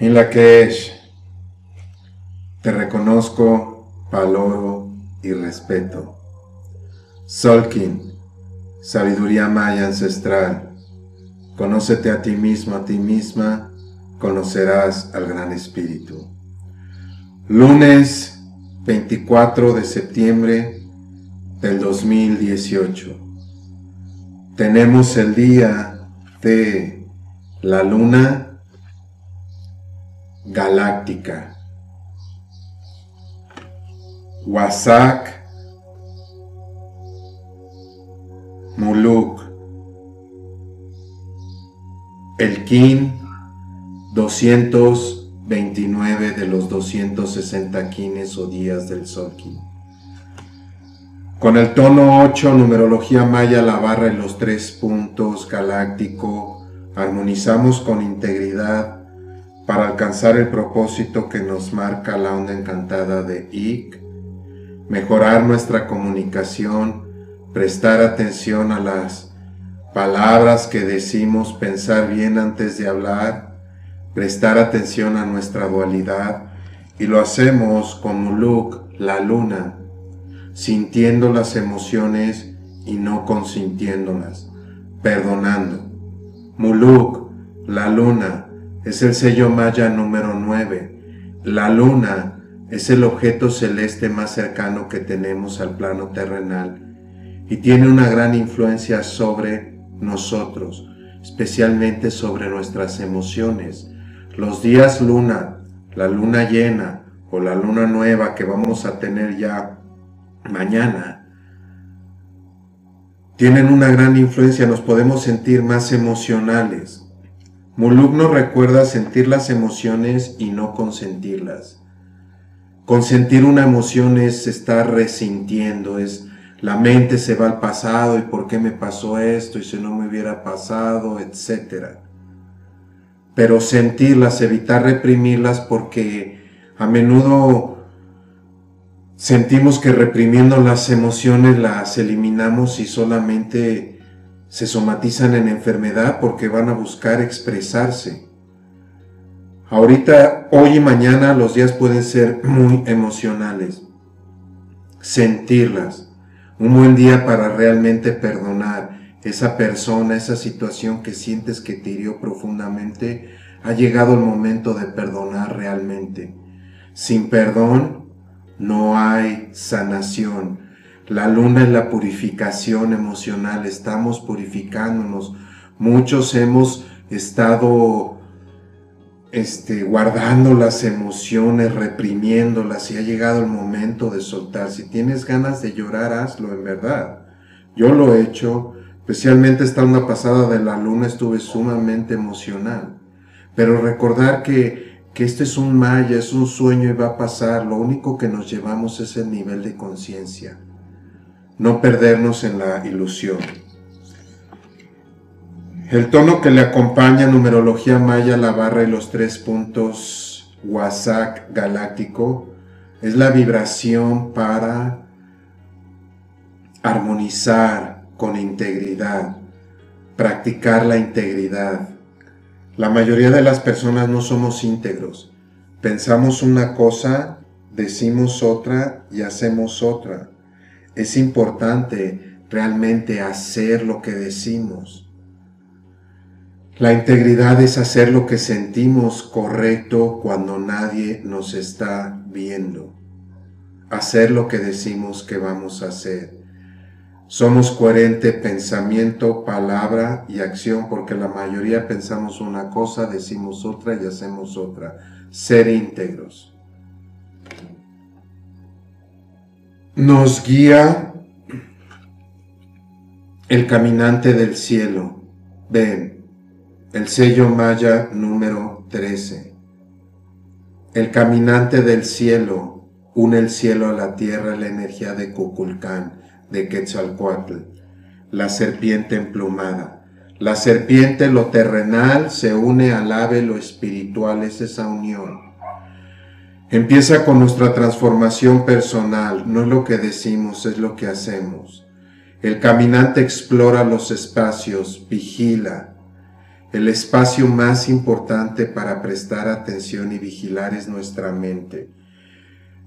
en la que te reconozco, valoro y respeto. Tzolkin, sabiduría maya ancestral, conócete a ti mismo, a ti misma, conocerás al Gran Espíritu. Lunes 24 de septiembre del 2018. Tenemos el día de la luna galáctica. Wasak Muluk. El kin 229 de los 260 kines o días del Tzolkin. Con el tono 8, numerología maya, la barra y los 3 puntos galáctico, armonizamos con integridad para alcanzar el propósito que nos marca la onda encantada de Ik, mejorar nuestra comunicación, prestar atención a las palabras que decimos, pensar bien antes de hablar, prestar atención a nuestra dualidad, y lo hacemos con Muluk, la luna, sintiendo las emociones y no consintiéndolas, perdonando. Muluk, la luna, es el sello maya número 9. La luna es el objeto celeste más cercano que tenemos al plano terrenal y tiene una gran influencia sobre nosotros, especialmente sobre nuestras emociones. Los días luna, la luna llena o la luna nueva que vamos a tener ya mañana, tienen una gran influencia, nos podemos sentir más emocionales. Muluk nos recuerda sentir las emociones y no consentirlas. Consentir una emoción es estar resintiendo, es la mente se va al pasado, y por qué me pasó esto, y si no me hubiera pasado, etc. Pero sentirlas, evitar reprimirlas, porque a menudo sentimos que reprimiendo las emociones las eliminamos y solamente se somatizan en enfermedad porque van a buscar expresarse. Ahorita, hoy y mañana, los días pueden ser muy emocionales. Sentirlas. Un buen día para realmente perdonar esa persona, esa situación que sientes que te hirió profundamente. Ha llegado el momento de perdonar realmente. Sin perdón no hay sanación. La luna es la purificación emocional. Estamos purificándonos. Muchos hemos estado guardando las emociones, reprimiéndolas, y ha llegado el momento de soltar. Si tienes ganas de llorar, hazlo en verdad. Yo lo he hecho, especialmente esta onda pasada de la luna estuve sumamente emocional. Pero recordar que este es un maya, es un sueño y va a pasar. Lo único que nos llevamos es el nivel de conciencia. No perdernos en la ilusión. El tono que le acompaña, numerología maya, la barra y los 3 puntos Wasak galáctico, es la vibración para armonizar con integridad, practicar la integridad. La mayoría de las personas no somos íntegros. Pensamos una cosa, decimos otra y hacemos otra. Es importante realmente hacer lo que decimos. La integridad es hacer lo que sentimos correcto cuando nadie nos está viendo. Hacer lo que decimos que vamos a hacer. Somos coherentes pensamiento, palabra y acción, porque la mayoría pensamos una cosa, decimos otra y hacemos otra. Ser íntegros. Nos guía el Caminante del Cielo. Ven, el sello maya número 13. El Caminante del Cielo une el cielo a la tierra, la energía de Kukulcán, de Quetzalcóatl, la serpiente emplumada. La serpiente, lo terrenal, se une al ave, lo espiritual, es esa unión. Empieza con nuestra transformación personal, no es lo que decimos, es lo que hacemos. El caminante explora los espacios, vigila, El espacio más importante para prestar atención y vigilar es nuestra mente.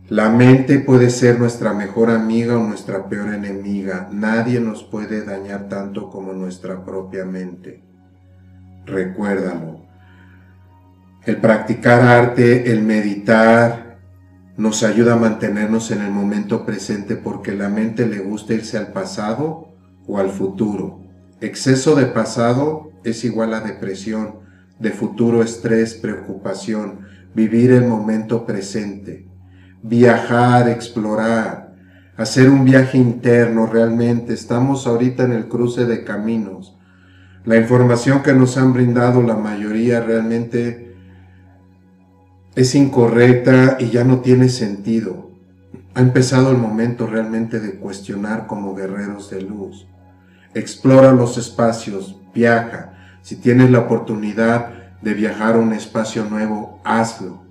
La mente puede ser nuestra mejor amiga o nuestra peor enemiga. Nadie nos puede dañar tanto como nuestra propia mente. Recuérdalo. El practicar arte, el meditar, nos ayuda a mantenernos en el momento presente porque la mente le gusta irse al pasado o al futuro. Exceso de pasado es igual a depresión, de futuro estrés, preocupación. Vivir el momento presente. Viajar, explorar, hacer un viaje interno realmente. Estamos ahorita en el cruce de caminos. La información que nos han brindado la mayoría realmente es incorrecta y ya no tiene sentido. Ha empezado el momento realmente de cuestionar como guerreros de luz. Explora los espacios, viaja. Si tienes la oportunidad de viajar a un espacio nuevo, hazlo.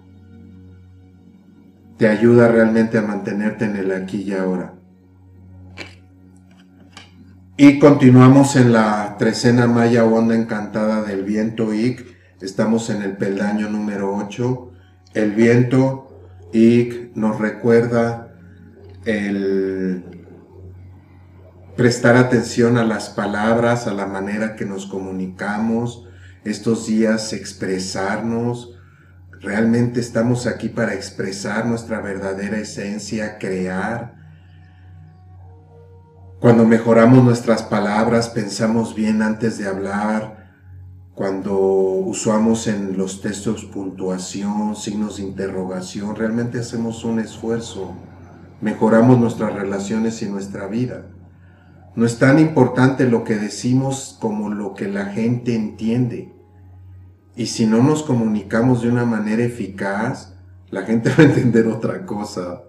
Te ayuda realmente a mantenerte en el aquí y ahora. Y continuamos en la trecena maya Onda Encantada del Viento Ic. Estamos en el peldaño número 8. El viento Ic nos recuerda el prestar atención a las palabras, a la manera que nos comunicamos, estos días expresarnos. Realmente estamos aquí para expresar nuestra verdadera esencia, crear. Cuando mejoramos nuestras palabras, pensamos bien antes de hablar. Cuando usamos en los textos puntuación, signos de interrogación, realmente hacemos un esfuerzo. Mejoramos nuestras relaciones y nuestra vida. No es tan importante lo que decimos como lo que la gente entiende. Y si no nos comunicamos de una manera eficaz, la gente va a entender otra cosa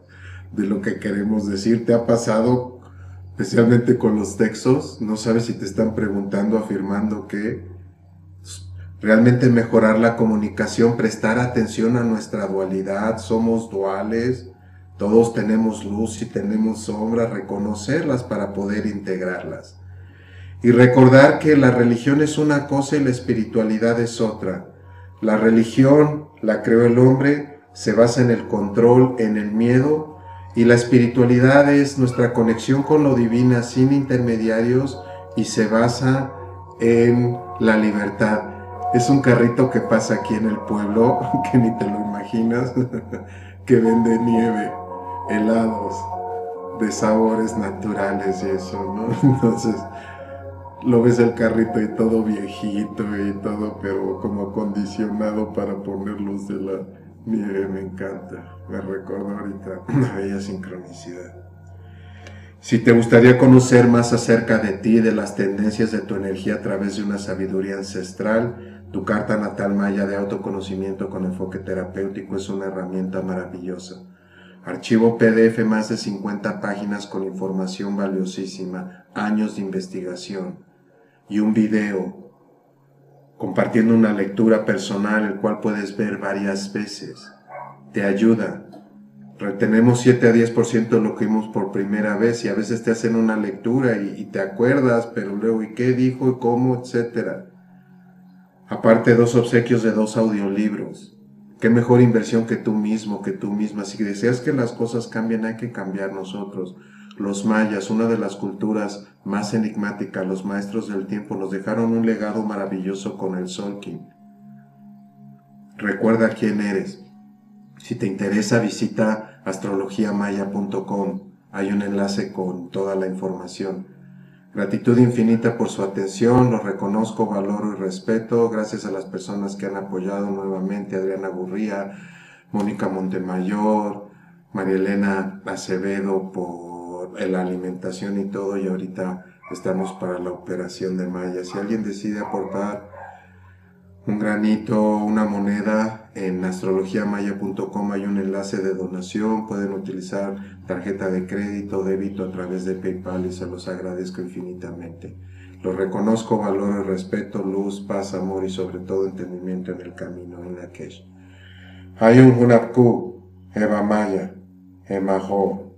de lo que queremos decir. ¿Te ha pasado, especialmente con los textos? No sabes si te están preguntando, afirmando qué. Realmente mejorar la comunicación, prestar atención a nuestra dualidad. Somos duales, todos tenemos luz y tenemos sombra, reconocerlas para poder integrarlas. Y recordar que la religión es una cosa y la espiritualidad es otra. La religión la creó el hombre, se basa en el control, en el miedo, y la espiritualidad es nuestra conexión con lo divino sin intermediarios y se basa en la libertad. Es un carrito que pasa aquí en el pueblo, que ni te lo imaginas, que vende nieve, helados, de sabores naturales y eso, ¿no? Entonces lo ves el carrito y todo viejito y todo, pero como acondicionado para ponerlos de la nieve. Me encanta, me recordó ahorita una bella sincronicidad. Si te gustaría conocer más acerca de ti, de las tendencias de tu energía a través de una sabiduría ancestral, tu carta natal maya de autoconocimiento con enfoque terapéutico es una herramienta maravillosa. Archivo PDF, más de 50 páginas con información valiosísima, años de investigación y un video compartiendo una lectura personal, el cual puedes ver varias veces. Te ayuda. Retenemos 7 a 10% de lo que vimos por primera vez y a veces te hacen una lectura y te acuerdas, pero luego, ¿y qué dijo? ¿Y cómo? Etcétera. Aparte, 2 obsequios de 2 audiolibros. Qué mejor inversión que tú mismo, que tú misma. Si deseas que las cosas cambien, hay que cambiar nosotros. Los mayas, una de las culturas más enigmáticas, los maestros del tiempo, nos dejaron un legado maravilloso con el Tzolkin. Recuerda quién eres. Si te interesa, visita astrologiamaya.com. Hay un enlace con toda la información. Gratitud infinita por su atención, los reconozco, valoro y respeto. Gracias a las personas que han apoyado nuevamente: Adriana Gurría, Mónica Montemayor, María Elena Acevedo por la alimentación y todo. Y ahorita estamos para la operación de Maya. Si alguien decide aportar un granito, una moneda, en astrologiamaya.com hay un enlace de donación. Pueden utilizar tarjeta de crédito, débito a través de PayPal y se los agradezco infinitamente. Los reconozco, valoro y respeto, luz, paz, amor y sobre todo entendimiento en el camino, en la Hay un Hunapku, Eva Maya, Ema Ho.